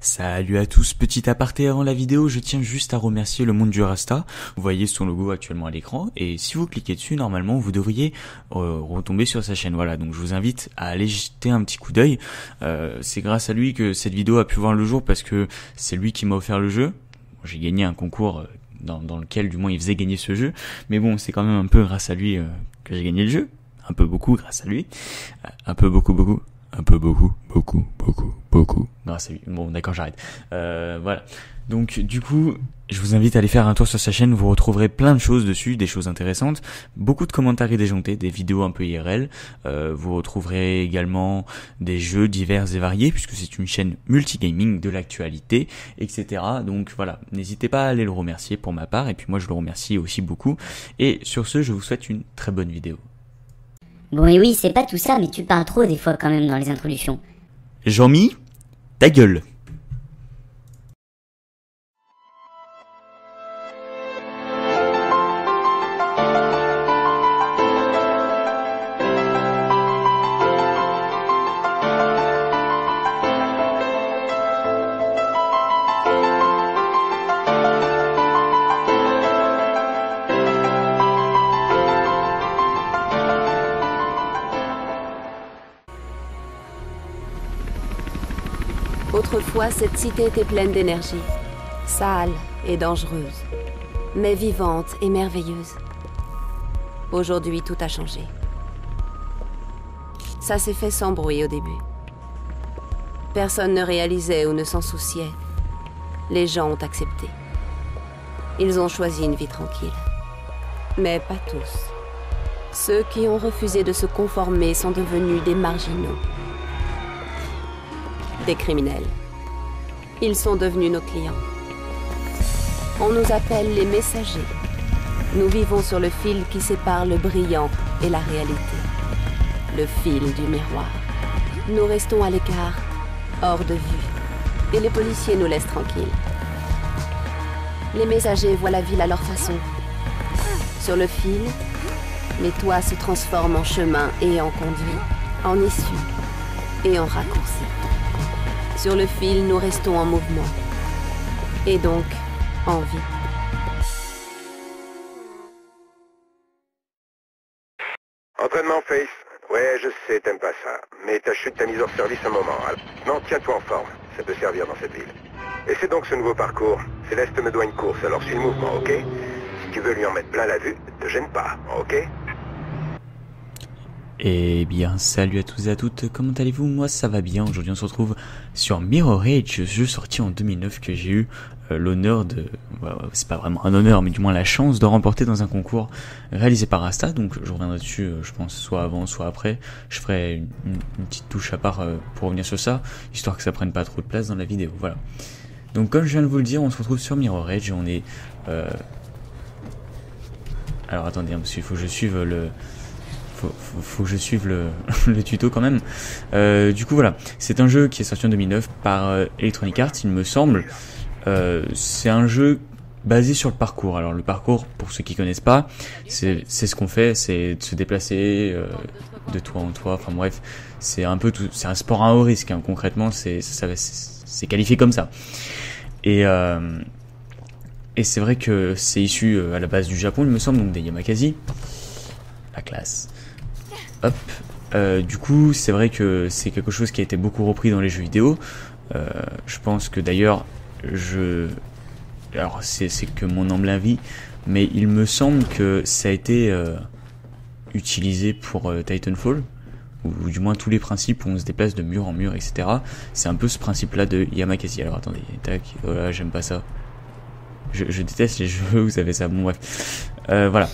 Salut à tous, petit aparté avant la vidéo, je tiens juste à remercier le monde du Rasta. Vous voyez son logo actuellement à l'écran et si vous cliquez dessus, normalement vous devriez retomber sur sa chaîne. Voilà, donc je vous invite à aller jeter un petit coup d'œil. C'est grâce à lui que cette vidéo a pu voir le jour parce que c'est lui qui m'a offert le jeu. J'ai gagné un concours dans lequel du moins il faisait gagner ce jeu, mais bon, c'est quand même un peu grâce à lui que j'ai gagné le jeu. Un peu beaucoup grâce à lui, un peu beaucoup. Un peu beaucoup. Non, c'est bon, d'accord, j'arrête. Voilà. Donc, du coup, je vous invite à aller faire un tour sur sa chaîne. Vous retrouverez plein de choses dessus, des choses intéressantes, beaucoup de commentaires et déjantés, des vidéos un peu IRL. Vous retrouverez également des jeux divers et variés, puisque c'est une chaîne multigaming, de l'actualité, etc. Donc voilà, n'hésitez pas à aller le remercier pour ma part, et puis moi je le remercie aussi beaucoup. Et sur ce, je vous souhaite une très bonne vidéo. Bon et oui, c'est pas tout ça, mais tu parles trop des fois quand même dans les introductions. Jean-Mi, ta gueule. Autrefois, cette cité était pleine d'énergie, sale et dangereuse, mais vivante et merveilleuse. Aujourd'hui, tout a changé. Ça s'est fait sans bruit au début. Personne ne réalisait ou ne s'en souciait. Les gens ont accepté. Ils ont choisi une vie tranquille. Mais pas tous. Ceux qui ont refusé de se conformer sont devenus des marginaux. Des criminels. Ils sont devenus nos clients. On nous appelle les messagers. Nous vivons sur le fil qui sépare le brillant et la réalité. Le fil du miroir. Nous restons à l'écart, hors de vue. Et les policiers nous laissent tranquilles. Les messagers voient la ville à leur façon. Sur le fil, les toits se transforment en chemin et en conduit, en issue et en raccourci. Sur le fil, nous restons en mouvement. Et donc, en vie. Entraînement, Face. Ouais, je sais, t'aimes pas ça. Mais ta chute t'a mise hors service un moment. Alors, non, tiens-toi en forme. Ça peut servir dans cette ville. Et c'est donc ce nouveau parcours. Céleste me doit une course, alors suis le mouvement, ok? Si tu veux lui en mettre plein la vue, te gêne pas, ok? Eh bien, salut à tous et à toutes, comment allez-vous? Moi ça va bien, aujourd'hui on se retrouve sur Mirror's Edge, jeu sorti en 2009 que j'ai eu l'honneur de... c'est pas vraiment un honneur, mais du moins la chance de remporter dans un concours réalisé par Rasta, donc je reviendrai dessus, je pense, soit avant, soit après. Je ferai une petite touche à part pour revenir sur ça, histoire que ça prenne pas trop de place dans la vidéo, voilà. Donc comme je viens de vous le dire, on se retrouve sur Mirror's Edge, on est... Alors attendez, parce qu'il faut que je suive le... Faut que je suive le tuto quand même. Du coup voilà, c'est un jeu qui est sorti en 2009 par Electronic Arts il me semble. C'est un jeu basé sur le parcours. Alors le parcours, pour ceux qui connaissent pas, c'est ce qu'on fait, c'est de se déplacer de toit en toit. Enfin bref, c'est un peu tout, c'est un sport à haut risque. Hein. Concrètement, c'est qualifié comme ça. Et c'est vrai que c'est issu à la base du Japon il me semble, donc des Yamakasi. La classe. Hop. Du coup, c'est vrai que c'est quelque chose qui a été beaucoup repris dans les jeux vidéo. Je pense que d'ailleurs, alors c'est que mon humble avis, mais il me semble que ça a été utilisé pour Titanfall, ou du moins tous les principes où on se déplace de mur en mur, etc. C'est un peu ce principe-là de Yamakasi. Alors attendez, tac, oh là, j'aime pas ça. Je déteste les jeux, vous savez ça. Bon bref, voilà.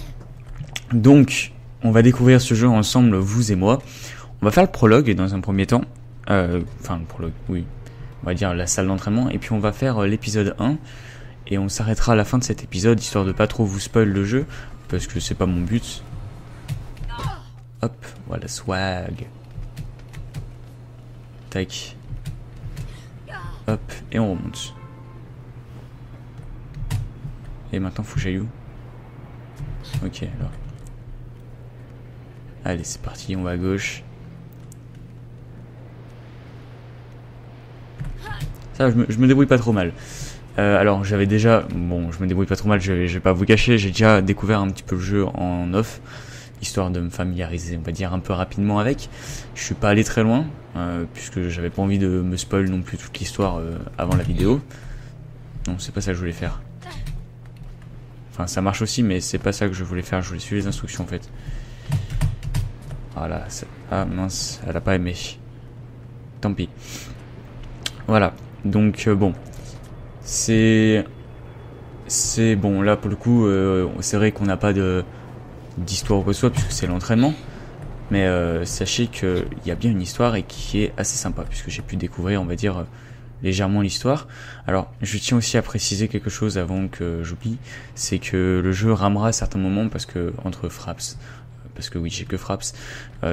Donc on va découvrir ce jeu ensemble, vous et moi. On va faire le prologue dans un premier temps. Enfin, le prologue, oui. On va dire la salle d'entraînement. Et puis on va faire l'épisode 1. Et on s'arrêtera à la fin de cet épisode, histoire de pas trop vous spoil le jeu. Parce que c'est pas mon but. Hop, voilà, swag. Tac. Hop, et on remonte. Et maintenant, faut que j'aille où? Ok, alors... Allez, c'est parti, on va à gauche. Ça Ça, je me débrouille pas trop mal. Alors j'avais déjà, bon je me débrouille pas trop mal, je vais pas vous cacher, j'ai déjà découvert un petit peu le jeu en off, histoire de me familiariser on va dire un peu rapidement avec. Je suis pas allé très loin, puisque j'avais pas envie de me spoil non plus toute l'histoire avant la vidéo. Non c'est pas ça que je voulais faire. Enfin ça marche aussi mais c'est pas ça que je voulais faire, je voulais suivre les instructions en fait. Voilà, ah mince, elle a pas aimé. Tant pis. Voilà, donc bon. C'est bon, là pour le coup, c'est vrai qu'on n'a pas d'histoire ou quoi que ce soit, puisque c'est l'entraînement. Mais sachez qu'il y a bien une histoire et qui est assez sympa, puisque j'ai pu découvrir, on va dire, légèrement l'histoire. Alors, je tiens aussi à préciser quelque chose avant que j'oublie, c'est que le jeu ramera à certains moments, parce que entre Fraps, parce que oui, j'ai que Fraps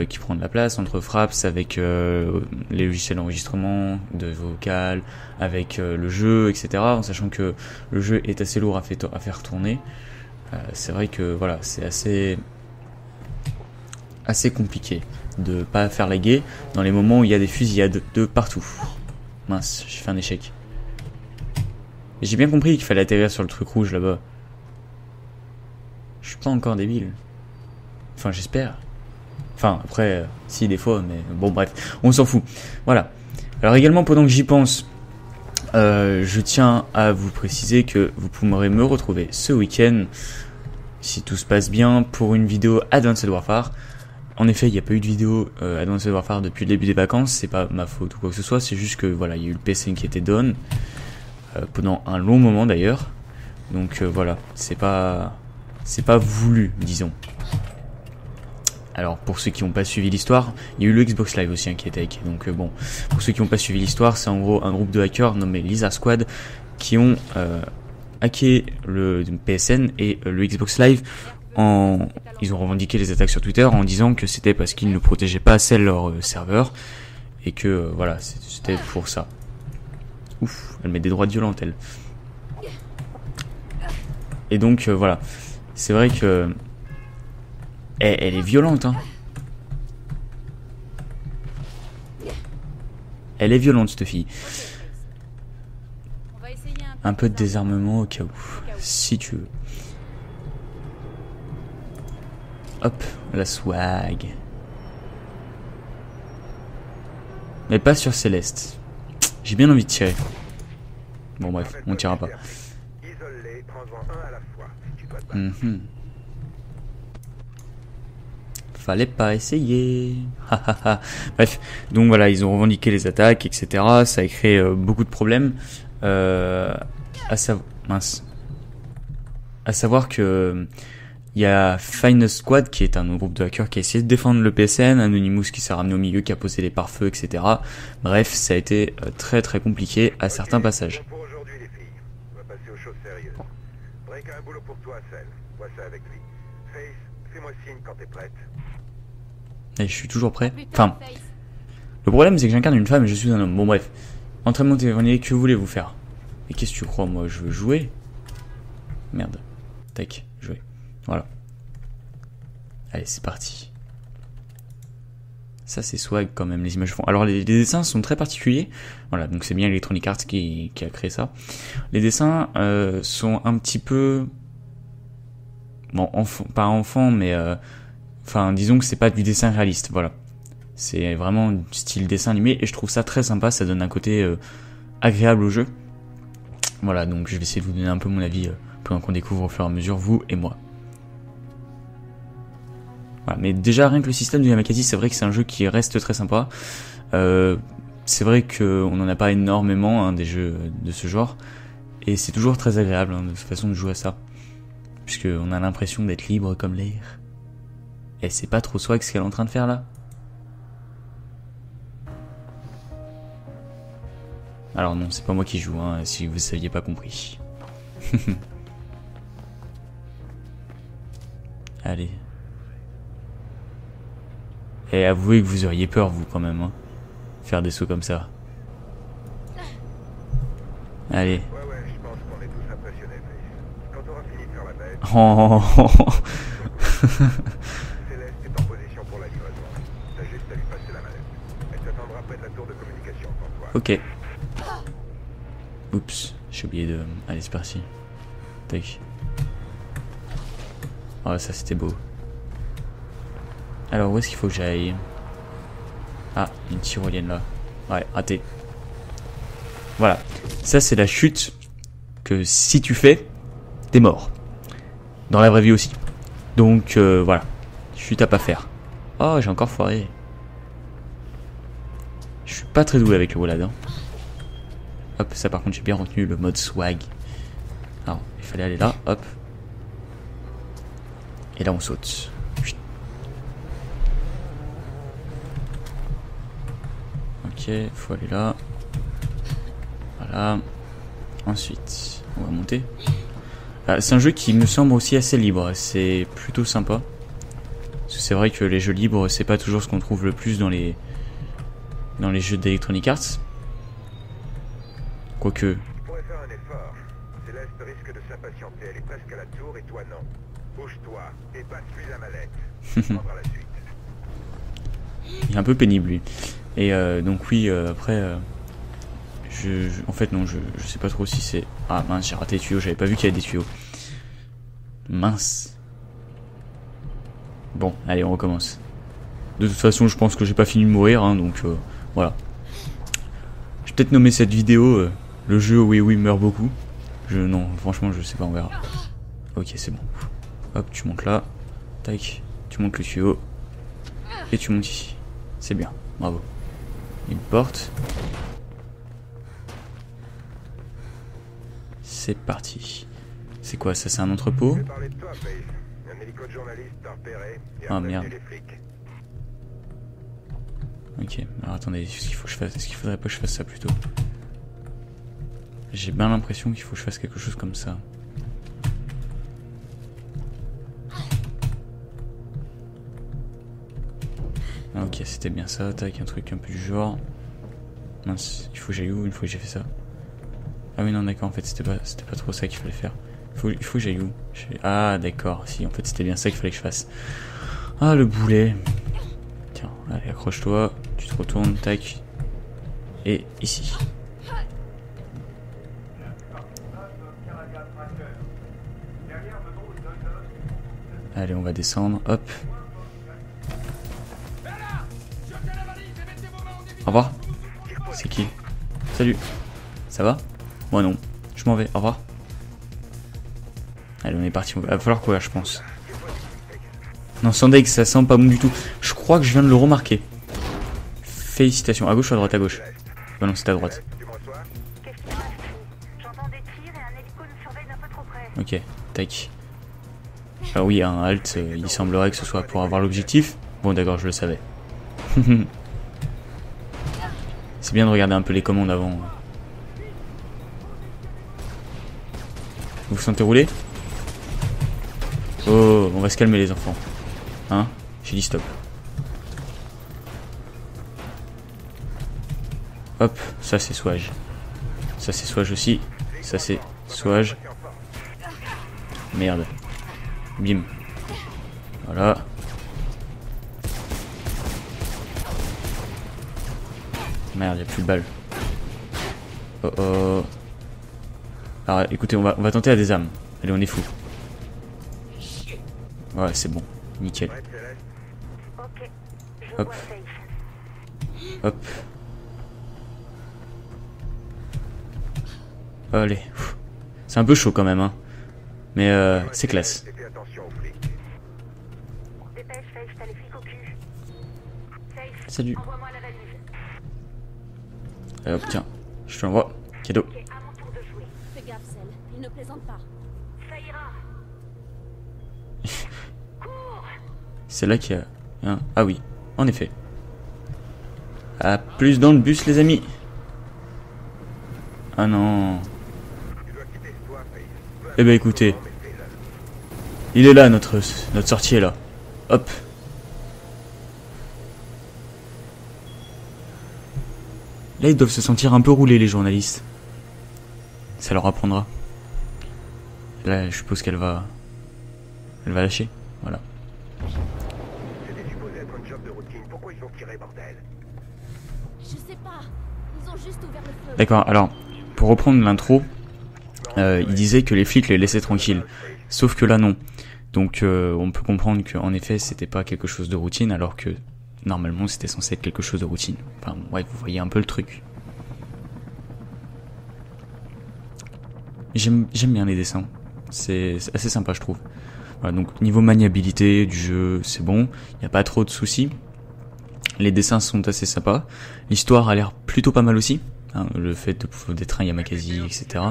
qui prend de la place, entre Fraps avec les logiciels d'enregistrement, de vocal, avec le jeu, etc. En sachant que le jeu est assez lourd à faire tourner. C'est vrai que voilà, c'est assez compliqué de pas faire laguer dans les moments où il y a des fusillades de partout. Mince, j'ai fait un échec. J'ai bien compris qu'il fallait atterrir sur le truc rouge là-bas. Je suis pas encore débile. Enfin, j'espère. Enfin, après, si, des fois, mais bon, bref, on s'en fout. Voilà. Alors également, pendant que j'y pense, je tiens à vous préciser que vous pourrez me retrouver ce week-end, si tout se passe bien, pour une vidéo Advanced Warfare. En effet, il n'y a pas eu de vidéo Advanced Warfare depuis le début des vacances, c'est pas ma faute ou quoi que ce soit, c'est juste que, voilà, il y a eu le PSN qui était down, pendant un long moment d'ailleurs. Donc, voilà, c'est pas voulu, disons. Alors pour ceux qui n'ont pas suivi l'histoire, il y a eu le Xbox Live aussi hein, qui était hacké. Donc bon, pour ceux qui n'ont pas suivi l'histoire, c'est en gros un groupe de hackers nommé Lisa Squad qui ont hacké le PSN et le Xbox Live. Ils ont revendiqué les attaques sur Twitter en disant que c'était parce qu'ils ne protégeaient pas assez leur serveur et que voilà, c'était pour ça. Ouf, elle met des droites violentes elle. Et donc voilà, c'est vrai que... Elle est violente, hein. Elle est violente, cette fille. Un peu de désarmement au cas où, si tu veux. Hop, la swag. Mais pas sur Céleste. J'ai bien envie de tirer. Bon bref, on tirera pas. Fallait pas essayer. Bref, donc voilà, ils ont revendiqué les attaques, etc. Ça a créé beaucoup de problèmes. À savoir que il y a Fine Squad qui est un groupe de hackers qui a essayé de défendre le PSN, Anonymous qui s'est ramené au milieu, qui a posé les pare-feux, etc. Bref, ça a été très très compliqué à certains passages. Et je suis toujours prêt. Enfin, le problème c'est que j'incarne une femme et je suis un homme. Bon bref, entraînement téléphonique, que voulez-vous faire? Mais qu'est-ce que tu crois, moi je veux jouer. Merde. Tac, jouer. Voilà. Allez, c'est parti. Ça c'est swag quand même, les images font. Alors les dessins sont très particuliers. Voilà, donc c'est bien Electronic Arts qui a créé ça. Les dessins sont un petit peu... Bon, pas enfant, mais... Enfin, disons que c'est pas du dessin réaliste, voilà. C'est vraiment du style dessin animé et je trouve ça très sympa, ça donne un côté agréable au jeu. Voilà, donc je vais essayer de vous donner un peu mon avis pendant qu'on découvre au fur et à mesure, vous et moi. Voilà, mais déjà rien que le système du Yamakasi, c'est vrai que c'est un jeu qui reste très sympa. C'est vrai qu'on n'en a pas énormément hein, des jeux de ce genre et c'est toujours très agréable hein, de toute façon de jouer à ça. Puisqu'on a l'impression d'être libre comme l'air. Et c'est pas trop swag ce qu'elle est en train de faire là. Alors non, c'est pas moi qui joue, hein, si vous aviez pas compris. Allez. Et avouez que vous auriez peur, vous, quand même. Hein, faire des sauts comme ça. Allez. Oh. Ok. Oups, j'ai oublié de... Allez, c'est parti. Tac. Oh, ça c'était beau. Alors, où est-ce qu'il faut que j'aille? Ah, une tyrolienne là. Ouais, raté. Voilà. Ça, c'est la chute que si tu fais, t'es mort. Dans la vraie vie aussi. Donc, voilà. Chute à pas faire. Oh, j'ai encore foiré. Je suis pas très doué avec le roulade. Hein. Hop, ça par contre, j'ai bien retenu le mode swag. Alors, il fallait aller là, hop. Et là, on saute. Ok, faut aller là. Voilà. Ensuite, on va monter. C'est un jeu qui me semble aussi assez libre. C'est plutôt sympa. Parce que c'est vrai que les jeux libres, c'est pas toujours ce qu'on trouve le plus dans les jeux d'Electronic Arts. Quoique. Tu pourrais faire un effort. Céleste risque de s'impatienter. Elle est presque à la tour et toi non. Bouge-toi et passe-lui la mallette. On la suite. Il est un peu pénible lui. Et donc oui, après, en fait non, je sais pas trop si c'est... Ah mince, j'ai raté les tuyaux, j'avais pas vu qu'il y avait des tuyaux. Mince. Bon, allez, on recommence. De toute façon, je pense que j'ai pas fini de mourir, hein, donc voilà. Je vais peut-être nommer cette vidéo le jeu où oui meurt beaucoup. Non, franchement, je sais pas, on verra. Ok, c'est bon. Hop, tu montes là. Tac, tu montes le tuyau. Et tu montes ici. C'est bien, bravo. Une porte. C'est parti. C'est quoi ça? C'est un entrepôt? Ah merde. Ok, alors attendez, est-ce qu'il faut que je fasse... Est-ce qu'il faudrait pas que je fasse ça plutôt? J'ai bien l'impression qu'il faut que je fasse quelque chose comme ça. Ah, ok, c'était bien ça, tac, un truc un peu du genre. Mince, il faut que j'aille où une fois que j'ai fait ça? Ah oui, non, d'accord, en fait, c'était pas trop ça qu'il fallait faire. Il faut que j'aille où? Ah, d'accord, si, en fait, c'était bien ça qu'il fallait que je fasse. Ah, le boulet. Tiens, allez, accroche-toi, tu te retournes, tac. Et ici. Allez, on va descendre, hop. Au revoir. C'est qui? Salut. Ça va? Moi non, je m'en vais, au revoir. Allez, on est parti, il va falloir courir, je pense. Non, sans deck, ça sent pas bon du tout. Je crois que je viens de le remarquer. Félicitations, à gauche ou à droite? À gauche. Bah non, c'est à droite. Ok, tac. Ah oui, un halt, il semblerait que ce soit pour avoir l'objectif. Bon d'accord, je le savais. C'est bien de regarder un peu les commandes avant. Vous vous sentez rouler? Oh, on va se calmer les enfants. Hein? J'ai dit stop. Hop, ça c'est swag. Ça c'est swag aussi. Ça c'est swag. Merde. Bim. Voilà. Merde, y'a plus de balles. Oh oh. Alors écoutez, on va tenter à des âmes. Allez, on est fou. Ouais, c'est bon. Nickel. Hop. Hop. Allez. C'est un peu chaud quand même, hein. Mais c'est classe. Salut. Allez, hop, tiens. Je te l'envoie. Cadeau. C'est là qu'il y a un... Ah oui, en effet. À plus dans le bus, les amis. Ah non. Eh ben écoutez. Il est là, notre sortie est là. Hop. Là, ils doivent se sentir un peu roulés, les journalistes. Ça leur apprendra. Là, je suppose qu'elle va... Elle va lâcher, voilà. C'était supposé être une job de routine, pourquoi ils ont tiré, bordel? Je sais pas, ils ont juste ouvert le feu. D'accord, alors, Pour reprendre l'intro, il disait que les flics les laissaient tranquilles. Sauf que là, non. Donc on peut comprendre qu'en effet, c'était pas quelque chose de routine, alors que normalement, c'était censé être quelque chose de routine. Enfin, ouais, vous voyez un peu le truc. J'aime bien les dessins. C'est assez sympa, je trouve. Voilà, donc niveau maniabilité du jeu, c'est bon. Il n'y a pas trop de soucis. Les dessins sont assez sympas. L'histoire a l'air plutôt pas mal aussi. Hein, le fait d'être un Yamakasi, etc.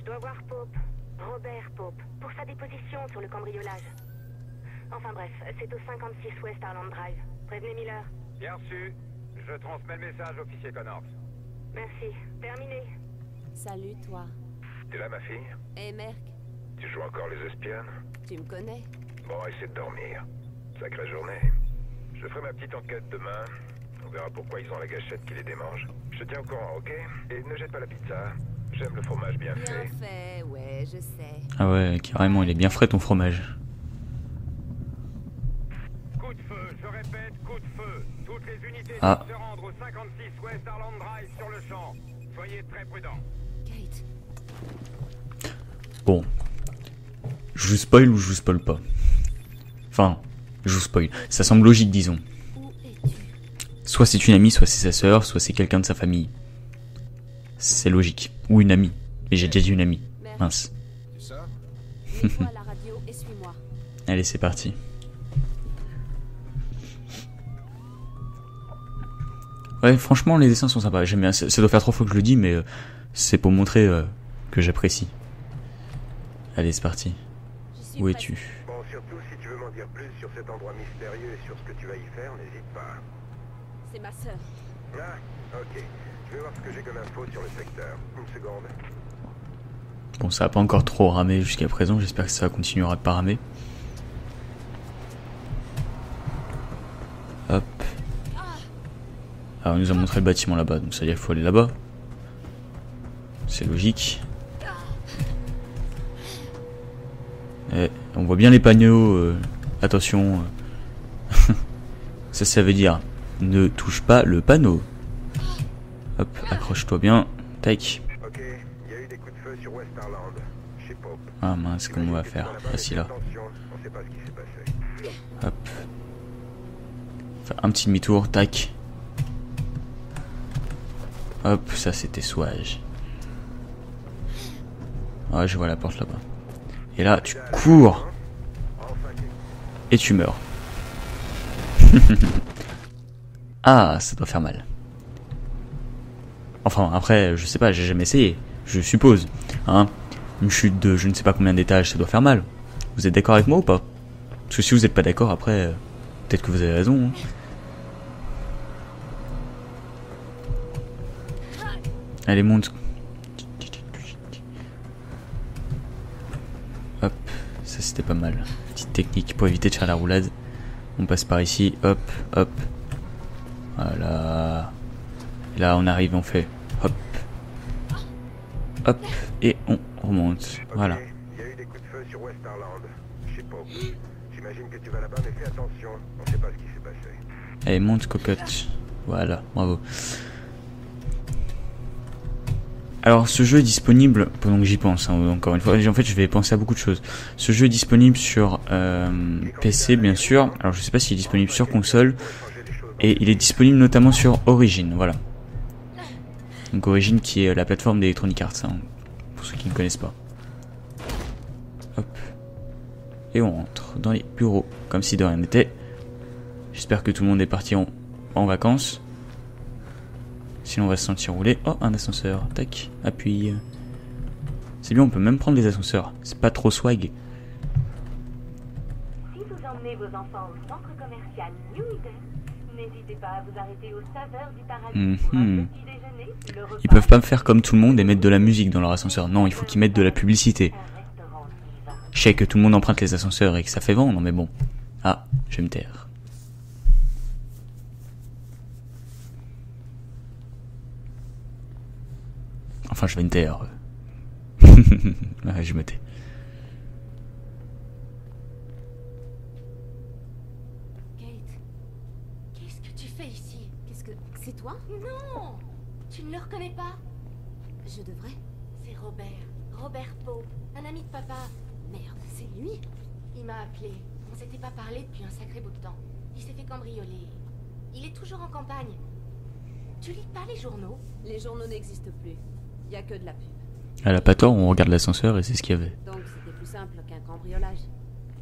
Je dois voir Pope, Robert Pope, pour sa déposition sur le cambriolage. Enfin bref, c'est au 56 West Harland Drive. Prévenez Miller. Bien reçu. Je transmets le message, officier Connors. Merci. Terminé. Salut, toi. T'es là, ma fille? Eh, Merc. Tu joues encore les espionnes? Tu me connais. Bon, essaie de dormir. Sacrée journée. Je ferai ma petite enquête demain. On verra pourquoi ils ont la gâchette qui les démange. Je te tiens au courant, ok? Et ne jette pas la pizza. J'aime le fromage bien fait. Bien fait, ouais, je sais. Ah ouais, carrément, il est bien frais ton fromage. Coup de feu, je répète, coup de feu. Toutes les unités doivent se rendre au 56 West Harland Drive sur le champ. Soyez très prudents. Kate. Bon. Je vous spoil ou je vous spoil pas? Enfin, je vous spoil. Ça semble logique, disons. Soit c'est une amie, soit c'est sa sœur, soit c'est quelqu'un de sa famille. C'est logique. Ou une amie. Mais j'ai déjà dit une amie. Mince. Allez, c'est parti. Ouais, franchement, les dessins sont sympas. J'aime bien. Ça doit faire 3 fois que je le dis, mais c'est pour montrer que j'apprécie. Allez, c'est parti. Où es-tu? Bon, surtout, si tu veux m'en dire plus sur cet endroit mystérieux et sur ce que tu vas y faire, n'hésite pas. C'est ma sœur. Ah, ok. Je vais voir ce que j'ai comme info sur le secteur. Une seconde. Bon, ça n'a pas encore trop ramé jusqu'à présent. J'espère que ça continuera de pas ramer. Hop. Ah, on nous a montré le bâtiment là-bas, donc ça veut dire qu'il faut aller là-bas. C'est logique. Et on voit bien les panneaux, attention, ça veut dire ne touche pas le panneau. Hop, accroche-toi bien, tac. Ah mince, comment on va faire? Voici là. Hop. Enfin, un petit demi-tour, tac. Hop, ça c'était swage. Ah, je vois la porte là-bas. Et là, tu cours et tu meurs. Ah, ça doit faire mal. Enfin, après, je sais pas, j'ai jamais essayé. Je suppose. Hein, une chute de je ne sais pas combien d'étages, ça doit faire mal. Vous êtes d'accord avec moi ou pas? Parce que si vous n'êtes pas d'accord, après, peut-être que vous avez raison. Hein. Allez, monte. Hop, ça c'était pas mal. Petite technique pour éviter de faire la roulade. On passe par ici, hop, hop. Voilà. Et là on arrive, on fait hop. Hop, et on remonte. Voilà. Il y a eu des coups de feu sur West Harland. Je sais pas. J'imagine que tu vas là-bas, mais fais attention. On sait pas ce qui s'est passé. Allez, monte cocotte. Voilà, bravo. Alors ce jeu est disponible, pendant que j'y pense, hein, encore une fois, en fait je vais penser à beaucoup de choses. Ce jeu est disponible sur PC bien sûr, alors je sais pas s'il est disponible sur console, et il est disponible notamment sur Origin, voilà. Donc Origin qui est la plateforme d'Electronic Arts, hein, pour ceux qui ne connaissent pas. Hop. Et on rentre dans les bureaux, comme si de rien n'était. J'espère que tout le monde est parti en vacances. Sinon on va se sentir rouler. Oh, un ascenseur. Tac, appuie. C'est bien, on peut même prendre les ascenseurs. C'est pas trop swag. Si vous emmenez vos enfants au centre commercial New Eden, n'hésitez pas à vous arrêter aux saveurs du paradis pour un petit déjeuner, le repas. Ils peuvent pas me faire comme tout le monde et mettre de la musique dans leur ascenseur. Non, il faut qu'ils mettent de la publicité. Je sais que tout le monde emprunte les ascenseurs et que ça fait vendre, mais bon. Ah, je vais me taire. Enfin, je vais me taire. Ouais, je me tais. Kate, qu'est-ce que tu fais ici? Qu'est-ce que... C'est toi? Non! Tu ne le reconnais pas? Je devrais? C'est Robert Poe, un ami de papa. Merde, c'est lui? Il m'a appelé. On s'était pas parlé depuis un sacré bout de temps. Il s'est fait cambrioler. Il est toujours en campagne. Tu lis pas les journaux? Les journaux n'existent plus. Il y a que de la pub. Elle a pas tort, on regarde l'ascenseur et c'est ce qu'il y avait. Donc c'était plus simple qu'un cambriolage.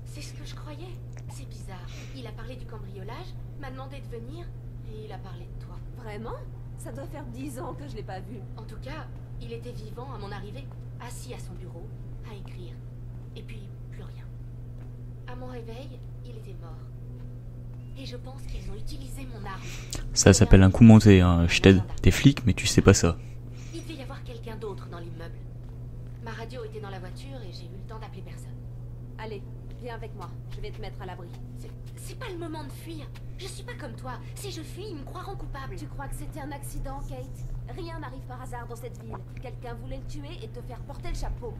C'est ce que je croyais. C'est bizarre. Il a parlé du cambriolage, m'a demandé de venir et il a parlé de toi. Vraiment? Ça doit faire 10 ans que je l'ai pas vu. En tout cas, il était vivant à mon arrivée, assis à son bureau, à écrire. Et puis, plus rien. À mon réveil, il était mort. Et je pense qu'ils ont utilisé mon arme. Ça s'appelle un coup monté, hein. Je t'aide, t'es flic, mais tu sais pas ça. Il devait y avoir quelqu'un d'autre dans l'immeuble. Ma radio était dans la voiture et j'ai eu le temps d'appeler personne. Allez, viens avec moi, je vais te mettre à l'abri. C'est pas le moment de fuir. Je suis pas comme toi. Si je fuis, ils me croiront coupable. Tu crois que c'était un accident, Kate? Rien n'arrive par hasard dans cette ville. Quelqu'un voulait le tuer et te faire porter le chapeau.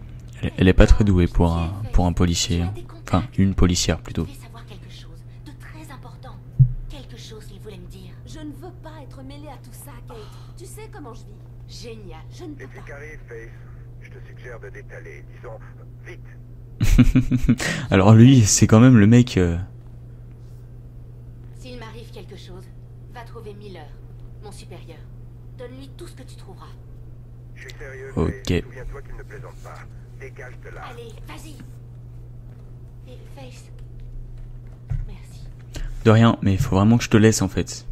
Elle est pas très douée pour un policier. Enfin, une policière plutôt. Je voulais savoir quelque chose de très important. Quelque chose qu'il voulait me dire. Je ne veux pas être mêlée à tout ça, Kate. Oh. Tu sais comment je vis. Génial. Je ne peux pas. Je te suggère de détaler. Disons, vite. Alors lui, c'est quand même le mec... Miller, mon supérieur. Donne-lui tout ce que tu trouveras. Je suis sérieux, mais souviens-toi qu'il ne plaisante pas. Dégage de là. Allez, vas-y. Et Face. Merci. De rien, mais il faut vraiment que je te laisse en fait.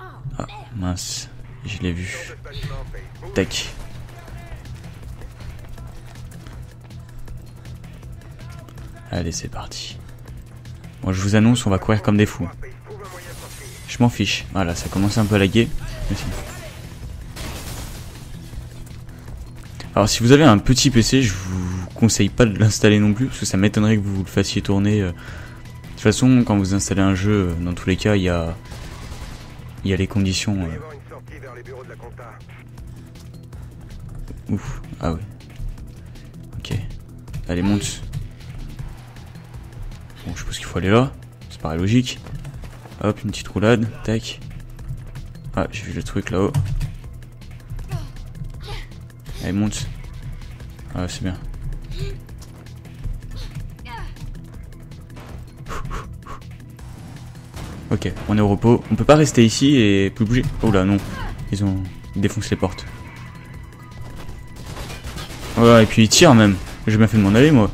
Ah, mince. Je l'ai vu. Tac. Allez, c'est parti. Bon, je vous annonce, on va courir comme des fous. Je m'en fiche. Voilà, ça commence un peu à laguer. Alors, si vous avez un petit PC, je vous conseille pas de l'installer non plus, parce que ça m'étonnerait que vous le fassiez tourner. De toute façon, quand vous installez un jeu, dans tous les cas, il y a les conditions. Ouf, ah ouais. Ok. Allez, monte. Bon, je suppose qu'il faut aller là, ça paraît logique. Hop, une petite roulade, tac. Ah, j'ai vu le truc là-haut. Allez, monte. Ah, c'est bien. Ok, on est au repos. On peut pas rester ici et plus bouger. Oh là, non. Ils ont défoncé les portes. Voilà, et puis ils tirent même. J'ai bien fait de m'en aller, moi.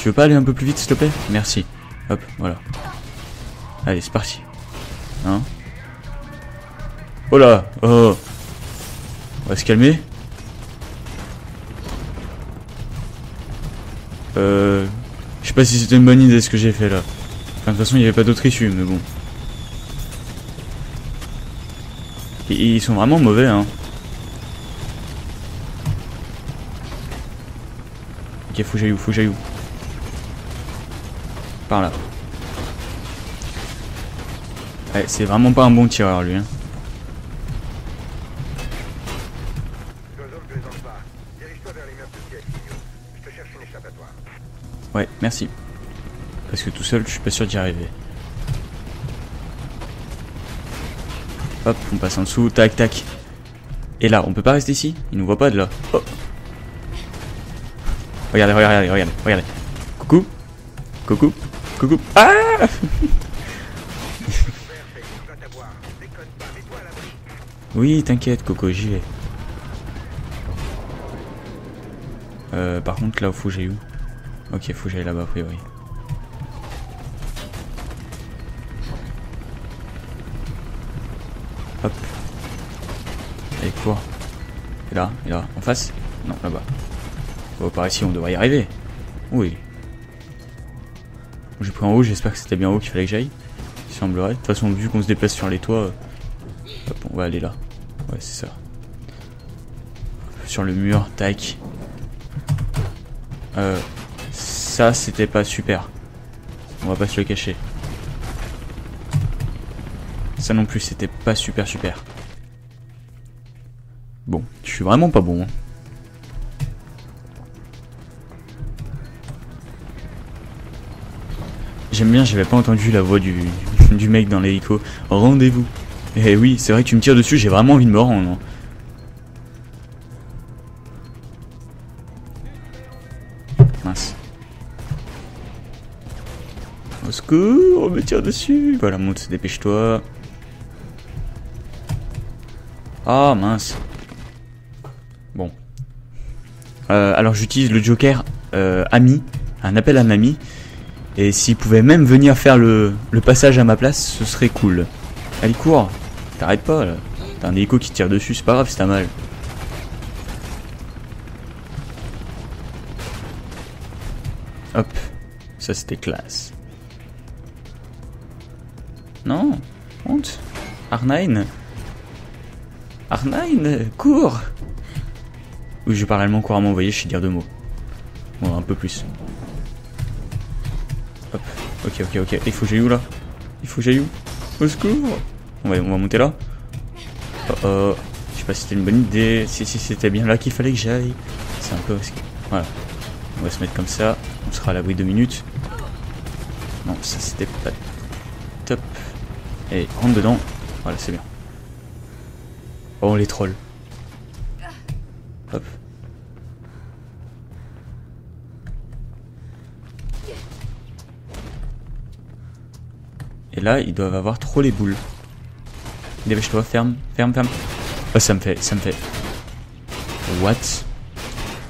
Tu veux pas aller un peu plus vite, s'il te plaît? Merci. Hop, voilà. Allez, c'est parti. Hein? Oh là! Oh! On va se calmer. Je sais pas si c'était une bonne idée ce que j'ai fait là. Enfin, de toute façon, il n'y avait pas d'autre issue, mais bon. Ils sont vraiment mauvais, hein. Ok, faut que j'aille où? Faut que j'aille où? Par là. Ouais, c'est vraiment pas un bon tireur lui. Hein. Ouais, merci. Parce que tout seul, je suis pas sûr d'y arriver. Hop, on passe en dessous, tac, tac. Et là, on peut pas rester ici? Il nous voit pas de là. Oh. Regardez, regardez, regardez, regardez. Coucou. Coucou. Coucou. Ah. Oui, t'inquiète, Coco, j'y vais. Par contre, là, faut que j'aille où? Ok, faut que j'aille là-bas, a priori. Hop. Allez, cours. Et là, en face? Non, là-bas. Oh, par ici, on devrait y arriver. Oui. J'ai pris en haut, j'espère que c'était bien haut qu'il fallait que j'aille. Il semblerait. De toute façon, vu qu'on se déplace sur les toits, hop, on va aller là. Ouais, c'est ça. Sur le mur, tac. Ça, c'était pas super. On va pas se le cacher. Ça non plus, c'était pas super super. Bon, je suis vraiment pas bon, hein. J'aime bien, j'avais pas entendu la voix du mec dans l'hélico. Rendez-vous. Eh oui, c'est vrai que tu me tires dessus, j'ai vraiment envie de me rendre. Mince. Au secours, on me tire dessus. Voilà, monte, dépêche-toi. Ah, mince. Bon. Alors j'utilise le Joker ami, un appel à un ami. Et s'il pouvait même venir faire le passage à ma place, ce serait cool. Allez, cours. T'arrêtes pas, là. T'as un hélico qui tire dessus, c'est pas grave, c'est un mal. Hop. Ça, c'était classe. Non. Honte. Arnine. Arnine, cours. Oui, je parle allemand couramment, vous voyez, je sais dire deux mots. Bon, un peu plus. Hop, ok, il faut que j'aille où là? Il faut que j'aille où? Au secours! On va monter là. Je sais pas si c'était une bonne idée, si c'était bien là qu'il fallait que j'aille. C'est un peu... Voilà. On va se mettre comme ça, on sera à l'abri 2 minutes. Non, ça c'était pas top. Et rentre dedans, voilà c'est bien. Oh les trolls. Hop. Et là, ils doivent avoir trop les boules. Dépêche-toi, ferme. Oh, ça me fait. What?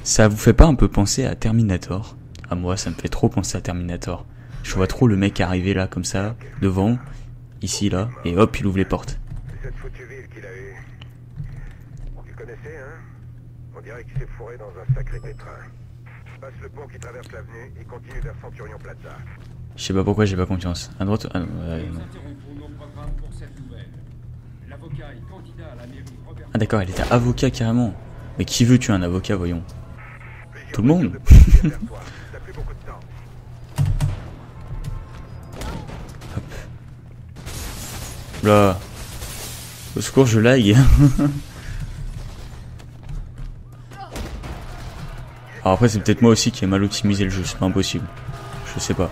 Ça vous fait pas un peu penser à Terminator? Ah, moi, ça me fait trop penser à Terminator. Je vois trop le mec arriver là, comme ça, devant, ici, là, et hop, il ouvre les portes. C'est cette foutue ville qu'il a eue. Tu connaissais, hein? On dirait qu'il s'est fourré dans un sacré pétrin. Passe le pont qui traverse l'avenue et continue vers Centurion Plaza. Je sais pas pourquoi j'ai pas confiance. À droite. Ah non, non. Ah d'accord, elle était avocat carrément. Mais qui veut tuer un avocat, voyons? Tout le monde. Hop. Là. Au secours, je lag. Alors après, c'est peut-être moi aussi qui ai mal optimisé le jeu, c'est pas impossible. Je sais pas.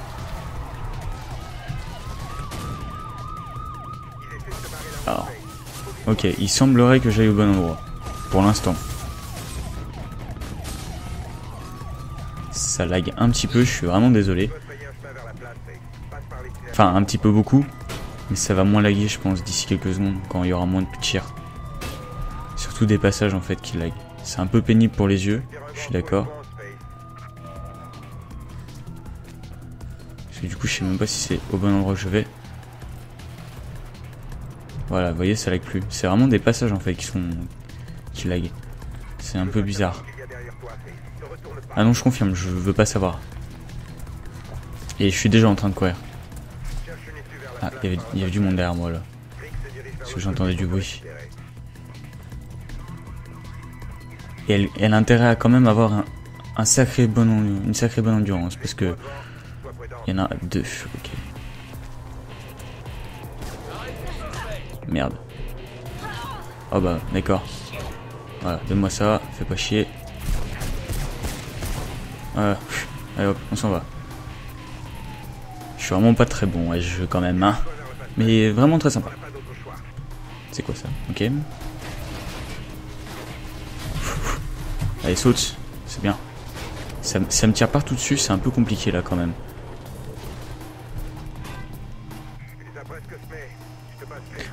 Ok, il semblerait que j'aille au bon endroit. Pour l'instant. Ça lag un petit peu, je suis vraiment désolé. Enfin, un petit peu beaucoup. Mais ça va moins laguer, je pense, d'ici quelques secondes, quand il y aura moins de tirs. Surtout des passages, en fait, qui laguent. C'est un peu pénible pour les yeux, je suis d'accord. Parce que du coup, je sais même pas si c'est au bon endroit que je vais. Voilà, vous voyez, ça lag plus. C'est vraiment des passages en fait qui laguent. C'est un peu bizarre. Ah non, je confirme, je veux pas savoir. Et je suis déjà en train de courir. Ah, il y avait du monde derrière moi là. Parce que j'entendais du bruit. Et elle a intérêt à quand même avoir une sacrée bonne endurance. Parce que. Il y en a deux. Ok. Merde. Oh bah d'accord. Voilà, donne-moi ça, fais pas chier. Voilà. Allez hop, on s'en va. Je suis vraiment pas très bon à ce jeu quand même, hein. Mais vraiment très sympa. C'est quoi ça? Ok. Allez, saute, c'est bien. Ça me tire partout dessus, c'est un peu compliqué là quand même.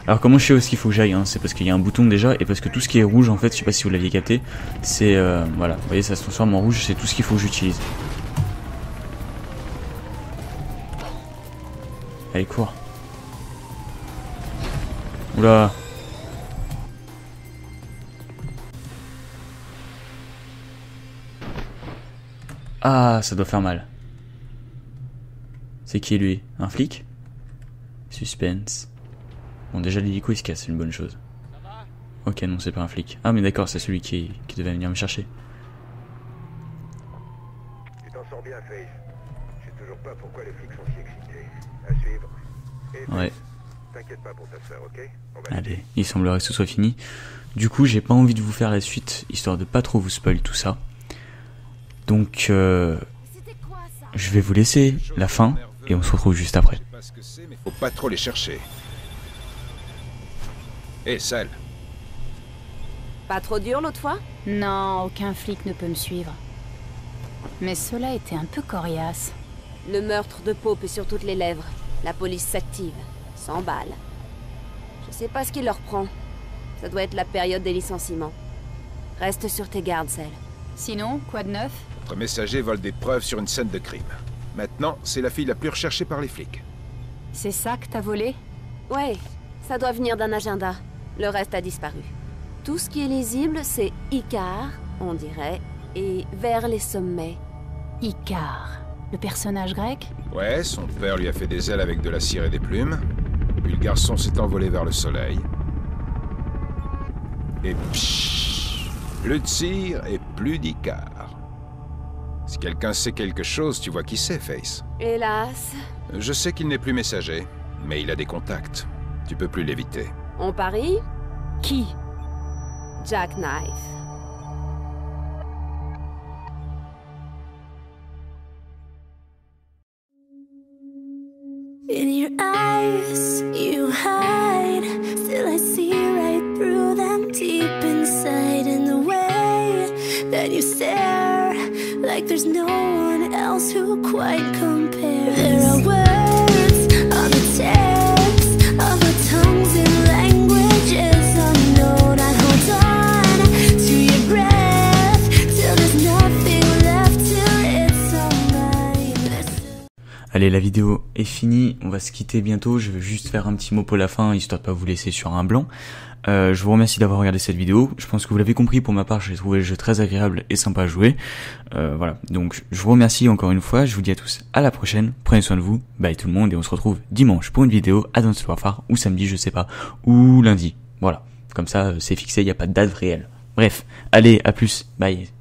Alors comment je sais où est-ce qu'il faut que j'aille, hein, c'est parce qu'il y a un bouton déjà et parce que tout ce qui est rouge en fait, je sais pas si vous l'aviez capté, c'est voilà, vous voyez ça se transforme en rouge, c'est tout ce qu'il faut que j'utilise. Allez cours. Oula. Ah ça doit faire mal. C'est qui lui? Un flic? Suspense. Bon déjà l'hélico il se casse, c'est une bonne chose. Ok non c'est pas un flic. Ah mais d'accord c'est celui qui devait venir me chercher. Ouais. Allez, il semblerait que ce soit fini. Du coup j'ai pas envie de vous faire la suite, histoire de pas trop vous spoil tout ça. Donc je vais vous laisser la fin. et on se retrouve juste après. Je sais pas ce que c'est, mais faut pas trop les chercher. Hé, sale. Pas trop dur l'autre fois? Non, aucun flic ne peut me suivre. Mais cela était un peu coriace. Le meurtre de Pope est sur toutes les lèvres. La police s'active. 100 balles. Je sais pas ce qui leur prend. Ça doit être la période des licenciements. Reste sur tes gardes, Celle. Sinon, quoi de neuf? Notre messager vole des preuves sur une scène de crime. Maintenant, c'est la fille la plus recherchée par les flics. C'est ça que t'as volé? Ouais, ça doit venir d'un agenda. Le reste a disparu. Tout ce qui est lisible, c'est Icare, on dirait, et vers les sommets. Icare, le personnage grec? Ouais, son père lui a fait des ailes avec de la cire et des plumes. Puis le garçon s'est envolé vers le soleil. Et pshhh, plus de cire et plus d'Icare. Si quelqu'un sait quelque chose, tu vois qui c'est, Face. Hélas. Je sais qu'il n'est plus messager, mais il a des contacts. Tu peux plus l'éviter. On parie? Qui? Jackknife. In your eyes, you hide, till I see right through them deep inside. In the way that you stare, like there's no one else who quite compares. There are words on the text of our tongues in languages unknown. I hold on to your breath, till there's nothing left, till it's all mine. Allez, la vidéo est finie, on va se quitter bientôt. Je vais juste faire un petit mot pour la fin, histoire de pas vous laisser sur un blanc. Je vous remercie d'avoir regardé cette vidéo. Je pense que vous l'avez compris, pour ma part, j'ai trouvé le jeu très agréable et sympa à jouer. Voilà, donc je vous remercie encore une fois. Je vous dis à tous à la prochaine. Prenez soin de vous, bye tout le monde, et on se retrouve dimanche pour une vidéo Advanced Warfare, ou samedi, je sais pas, ou lundi. Voilà, comme ça c'est fixé, il n'y a pas de date réelle. Bref, allez, à plus, bye.